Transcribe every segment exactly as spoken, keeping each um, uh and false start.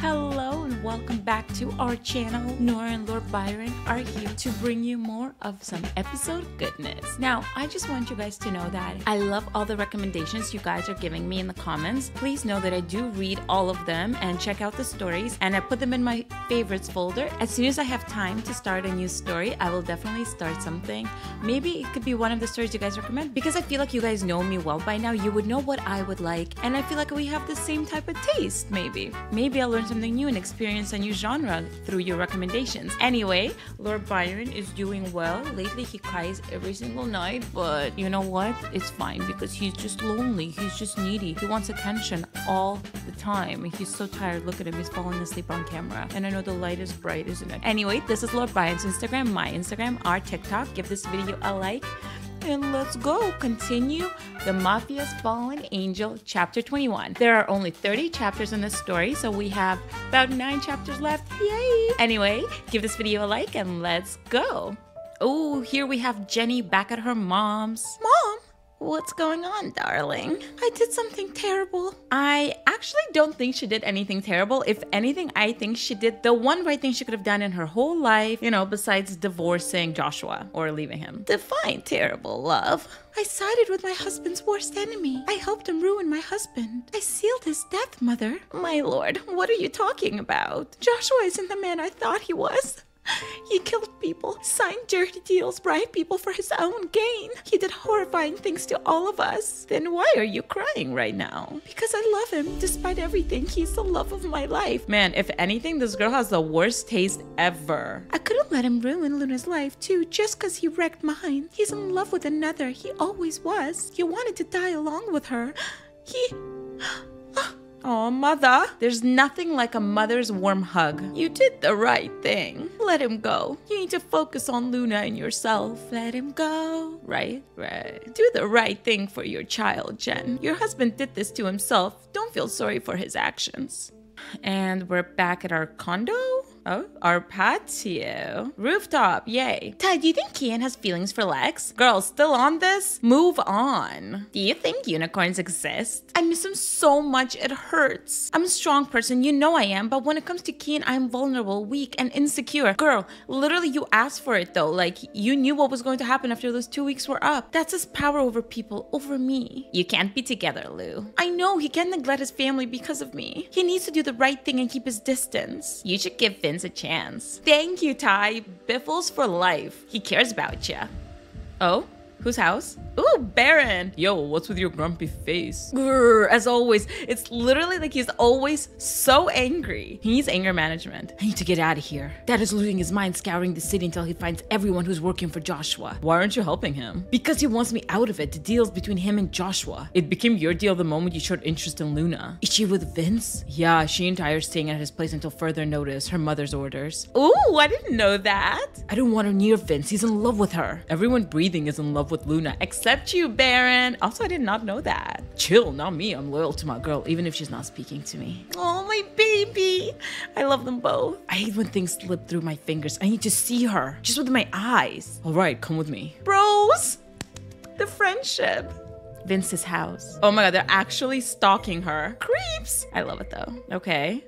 Hello and welcome back to our channel. Nora and Lord Byron are here to bring you more of some episode goodness. Now, I just want you guys to know that I love all the recommendations you guys are giving me in the comments. Please know that I do read all of them and check out the stories, and I put them in my favorites folder. As soon as I have time to start a new story, I will definitely start something. Maybe it could be one of the stories you guys recommend, because I feel like you guys know me well by now. You would know what I would like, and I feel like we have the same type of taste, maybe. Maybe I'll learn something new and experience a new genre through your recommendations. Anyway, Lord Byron is doing well. Lately he cries every single night, but you know what? It's fine because he's just lonely. He's just needy. He wants attention all the time. He's so tired. Look at him. He's falling asleep on camera. And I know the light is bright, isn't it? Anyway, this is Lord Byron's Instagram, my Instagram, our TikTok. Give this video a like. And let's go continue The Mafia's Fallen Angel chapter twenty-one. There are only thirty chapters in this story, so we have about nine chapters left. Yay! Anyway, give this video a like and let's go. Oh, here we have Jenny back at her mom's. Mom, what's going on, darling? I did something terrible. I actually don't think she did anything terrible. If anything, I think she did the one right thing she could have done in her whole life, you know, besides divorcing Joshua or leaving him. Define terrible, love. I sided with my husband's worst enemy. I helped him ruin my husband. I sealed his death, Mother. My lord, what are you talking about? Joshua isn't the man I thought he was. He killed people, signed dirty deals, bribed people for his own gain. He did horrifying things to all of us. Then why are you crying right now? Because I love him. Despite everything, he's the love of my life. Man, if anything, this girl has the worst taste ever. I couldn't let him ruin Luna's life, too, just because he wrecked mine. He's in love with another. He always was. He wanted to die along with her. He... Oh, Mother. There's nothing like a mother's warm hug. You did the right thing. Let him go. You need to focus on Luna and yourself. Let him go. Right, right. Do the right thing for your child, Jen. Your husband did this to himself. Don't feel sorry for his actions. And we're back at our condo? Oh, our patio. Rooftop, yay. Ty, do you think Kian has feelings for Lex? Girl, still on this? Move on. Do you think unicorns exist? I miss him so much, it hurts. I'm a strong person, you know I am, but when it comes to Kian, I'm vulnerable, weak, and insecure. Girl, literally you asked for it though. Like, you knew what was going to happen after those two weeks were up. That's his power over people, over me. You can't be together, Lou. I know, he can't neglect his family because of me. He needs to do the right thing and keep his distance. You should give Vince a chance. Thank you, Ty. Biffles for life. He cares about you. Oh? Whose house? Ooh, Baron! Yo, what's with your grumpy face? Grr, as always, it's literally like he's always so angry. He needs anger management. I need to get out of here. Dad is losing his mind scouring the city until he finds everyone who's working for Joshua. Why aren't you helping him? Because he wants me out of it. The deal's between him and Joshua. It became your deal the moment you showed interest in Luna. Is she with Vince? Yeah, she and Ty are staying at his place until further notice, her mother's orders. Ooh, I didn't know that. I don't want her near Vince. He's in love with her. Everyone breathing is in love with Luna, except you, Baron. Also, I did not know that. Chill, not me. I'm loyal to my girl, even if she's not speaking to me. Oh, my baby. I love them both. I hate when things slip through my fingers. I need to see her, just with my eyes. All right, come with me. Bros, the friendship. Vince's house. Oh my God, they're actually stalking her. Creeps. I love it though. Okay.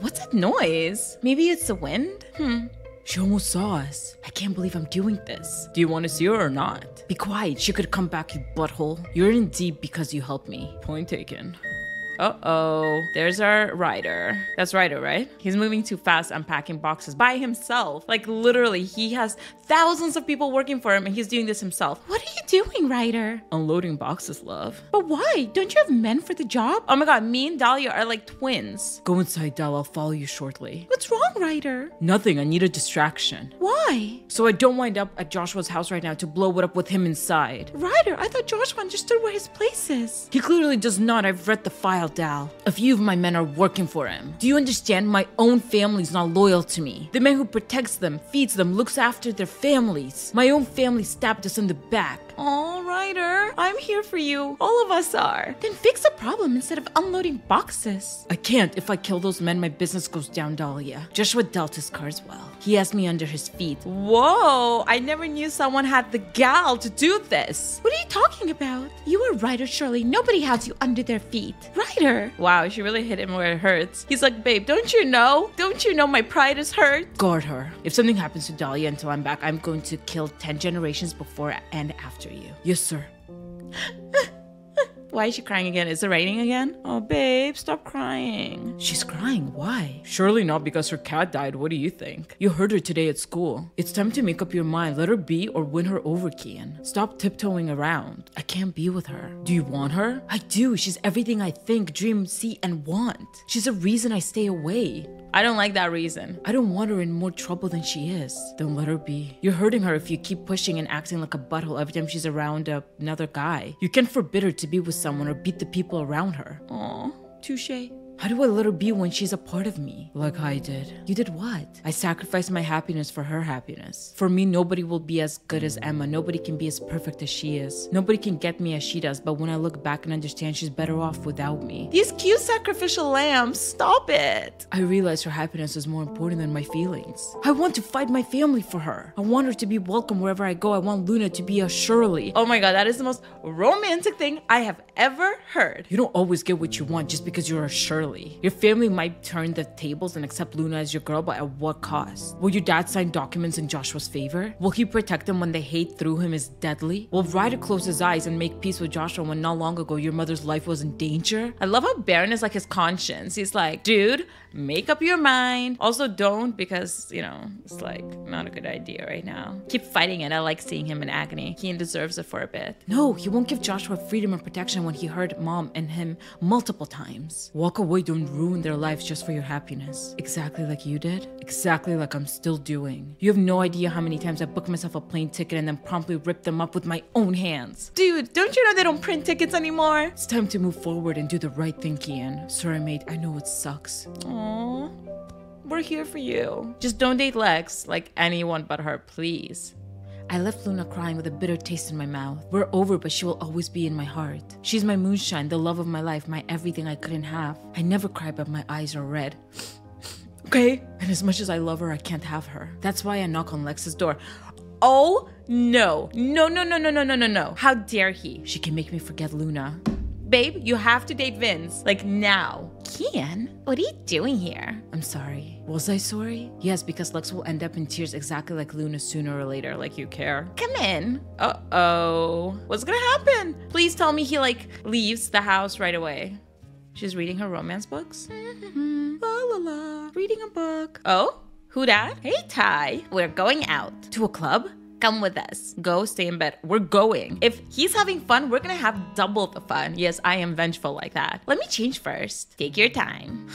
What's that noise? Maybe it's the wind? Hmm. She almost saw us. I can't believe I'm doing this. Do you want to see her or not? Be quiet. She could come back, you butthole. You're in deep because you helped me. Point taken. Uh-oh. There's our Ryder. That's Ryder, right? He's moving too fast, unpacking boxes by himself. Like, literally, he has thousands of people working for him, and he's doing this himself. What are you doing, Ryder? Unloading boxes, love. But why? Don't you have men for the job? Oh my God, me and Dahlia are like twins. Go inside, Dahlia. I'll follow you shortly. What's wrong, Ryder? Nothing. I need a distraction. Why? So I don't wind up at Joshua's house right now to blow it up with him inside. Ryder, I thought Joshua understood where his place is. He clearly does not. I've read the file. Dal, a few of my men are working for him. Do you understand? My own family's not loyal to me. The man who protects them, feeds them, looks after their families. My own family stabbed us in the back. Oh, Ryder, I'm here for you. All of us are. Then fix the problem instead of unloading boxes. I can't. If I kill those men, my business goes down, Dahlia. Joshua dealt his cards well. He has me under his feet. Whoa, I never knew someone had the gall to do this. What are you talking about? You are Ryder, Shirley. Nobody has you under their feet. Ryder. Wow, she really hit him where it hurts. He's like, babe, don't you know? Don't you know my pride is hurt? Guard her. If something happens to Dahlia until I'm back, I'm going to kill ten generations before and after you. Yes, sir. Why is she crying again? Is it raining again? Oh, babe, stop crying. She's crying. Why? Surely not because her cat died. What do you think? You heard her today at school. It's time to make up your mind. Let her be or win her over, Kian. Stop tiptoeing around. I can't be with her. Do you want her? I do. She's everything I think, dream, see, and want. She's a reason I stay away. I don't like that reason. I don't want her in more trouble than she is. Don't let her be. You're hurting her if you keep pushing and acting like a butthole every time she's around another guy. You can't forbid her to be with someone or beat the people around her. Aw, touche. How do I let her be when she's a part of me? Like I did. You did what? I sacrificed my happiness for her happiness. For me, nobody will be as good as Emma. Nobody can be as perfect as she is. Nobody can get me as she does. But when I look back and understand, she's better off without me. These cute sacrificial lambs, stop it. I realized her happiness is more important than my feelings. I want to fight my family for her. I want her to be welcome wherever I go. I want Luna to be a Shirley. Oh my god, that is the most romantic thing I have ever heard. You don't always get what you want just because you're a Shirley. Your family might turn the tables and accept Luna as your girl, but at what cost? Will your dad sign documents in Joshua's favor? Will he protect them when the hate through him is deadly? Will Ryder close his eyes and make peace with Joshua when not long ago your mother's life was in danger? I love how Baron is like his conscience. He's like, dude, make up your mind. Also don't, because, you know, it's like not a good idea right now. Keep fighting it. I like seeing him in agony. Kian deserves it for a bit. No, he won't give Joshua freedom and protection when he hurt mom and him multiple times. Walk away. Don't ruin their lives just for your happiness. Exactly like you did. Exactly like I'm still doing. You have no idea how many times I booked myself a plane ticket and then promptly ripped them up with my own hands. Dude, don't you know they don't print tickets anymore? It's time to move forward and do the right thing, Kian. Sorry, mate. I know it sucks. Aww. We're here for you. Just don't date Lex like anyone but her, please. I left Luna crying with a bitter taste in my mouth. We're over, but she will always be in my heart. She's my moonshine, the love of my life, my everything I couldn't have. I never cry, but my eyes are red. Okay? And as much as I love her, I can't have her. That's why I knock on Lex's door. Oh, no. No, no, no, no, no, no, no, no. How dare he? She can make me forget Luna. Babe, you have to date Vince. Like, now. Kian, what are you doing here? I'm sorry. Was I sorry? Yes, because Lex will end up in tears exactly like Luna sooner or later. Like, you care. Come in. Uh-oh. What's gonna happen? Please tell me he, like, leaves the house right away. She's reading her romance books? Mm-hmm. La la la. Reading a book. Oh? Who dat? Hey, Ty. We're going out. To a club? Come with us. Go stay in bed. We're going. If he's having fun, we're gonna have double the fun. Yes, I am vengeful like that. Let me change first. Take your time.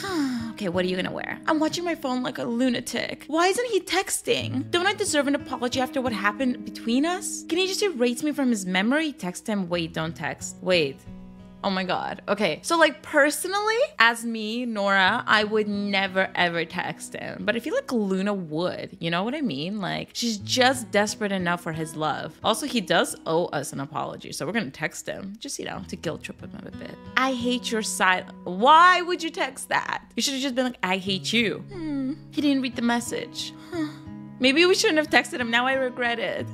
Okay, what are you gonna wear? I'm watching my phone like a lunatic. Why isn't he texting? Don't I deserve an apology after what happened between us? Can he just erase me from his memory? Text him. Wait, don't text. Wait. Oh my god. Okay, so like personally, as me, Nora, I would never ever text him. But I feel like Luna would. You know what I mean? Like, she's just desperate enough for his love. Also, he does owe us an apology, so we're gonna text him. Just, you know, to guilt trip him a bit. I hate your side. Why would you text that? You should have just been like, I hate you. Hmm. He didn't read the message. Huh. Maybe we shouldn't have texted him. Now I regret it.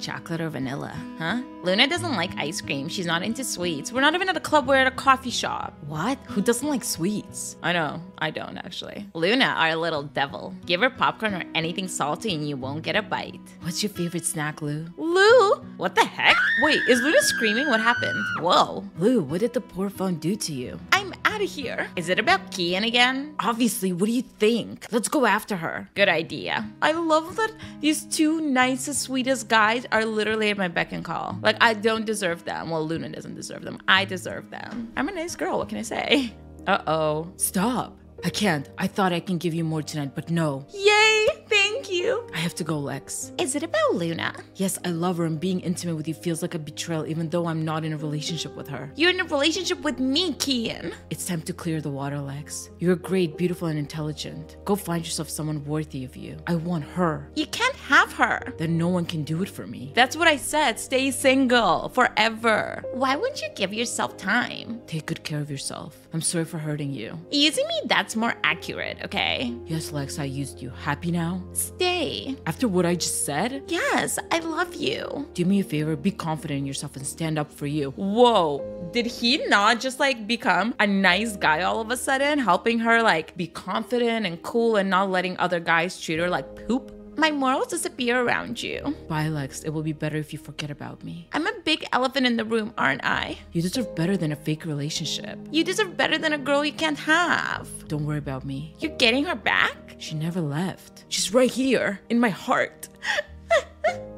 Chocolate or vanilla, huh? Luna doesn't like ice cream. She's not into sweets. We're not even at a club. We're at a coffee shop. What? Who doesn't like sweets? I know. I don't, actually. Luna, our little devil. Give her popcorn or anything salty and you won't get a bite. What's your favorite snack, Lou? Lou? What the heck? Wait, is Luna screaming? What happened? Whoa. Lou, what did the poor phone do to you? I'm out of here. Is it about Kian again? Obviously. What do you think? Let's go after her. Good idea. I love that these two nicest, sweetest guys are literally at my beck and call. Like, I don't deserve them. Well, Luna doesn't deserve them. I deserve them. I'm a nice girl. What can I say? Uh-oh. Stop. I can't. I thought I can give you more tonight, but no. Yay! Thank you. I have to go, Lex. Is it about Luna? Yes, I love her, and being intimate with you feels like a betrayal even though I'm not in a relationship with her. You're in a relationship with me, Kian. It's time to clear the water, Lex. You're great, beautiful, and intelligent. Go find yourself someone worthy of you. I want her. You can't have her. Then no one can do it for me. That's what I said. Stay single forever. Why wouldn't you give yourself time? Take good care of yourself. I'm sorry for hurting you. Using me, that's more accurate, okay? Yes, Lex, I used you. Happy now? Stay. After what I just said? Yes, I love you. Do me a favor, be confident in yourself and stand up for you. Whoa, did he not just like become a nice guy all of a sudden? Helping her like be confident and cool and not letting other guys treat her like poop? My morals disappear around you. Bye, Lex. It will be better if you forget about me. I'm a big elephant in the room, aren't I? You deserve better than a fake relationship. You deserve better than a girl you can't have. Don't worry about me. You're getting her back? She never left. She's right here, in my heart.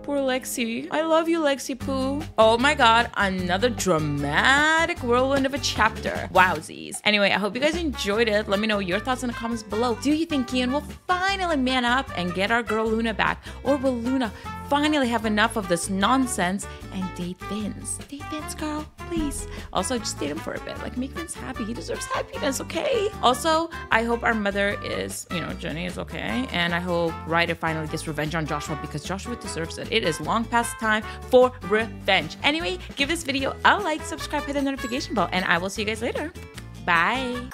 Poor Lexi. I love you, Lexi Poo. Oh my god, another dramatic whirlwind of a chapter. Wowsies. Anyway, I hope you guys enjoyed it. Let me know your thoughts in the comments below. Do you think Kian will finally man up and get our girl Luna back? Or will Luna finally have enough of this nonsense and date Vince? Date Vince, girl, please. Also, just date him for a bit. Like, make Vince happy. He deserves happiness, okay? Also, I hope our mother is, you know, Jenny is okay. And I hope Ryder finally gets revenge on Joshua because Joshua deserves it. It is long past time for revenge. Anyway, give this video a like, subscribe, hit the notification bell, and I will see you guys later. Bye.